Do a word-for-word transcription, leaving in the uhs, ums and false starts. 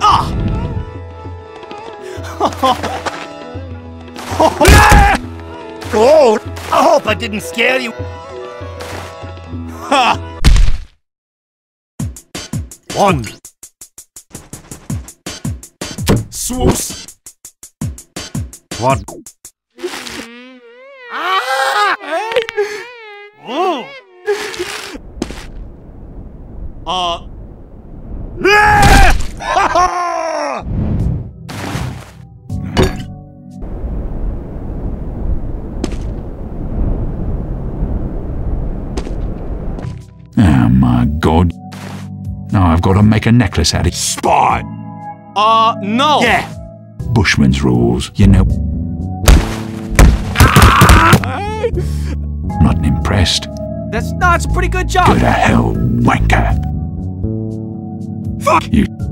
up! Oh! Oh! I hope I didn't scare you! Ha! One! Swoosh! One! Ah! Hey! Oh! Uh... Oh my god. Now I've got to make a necklace out of it. Spy! Uh, no! Yeah! Bushman's rules, you know. Ah! Not impressed. That's, no, that's a pretty good job. Go to hell, wanker. Fuck you.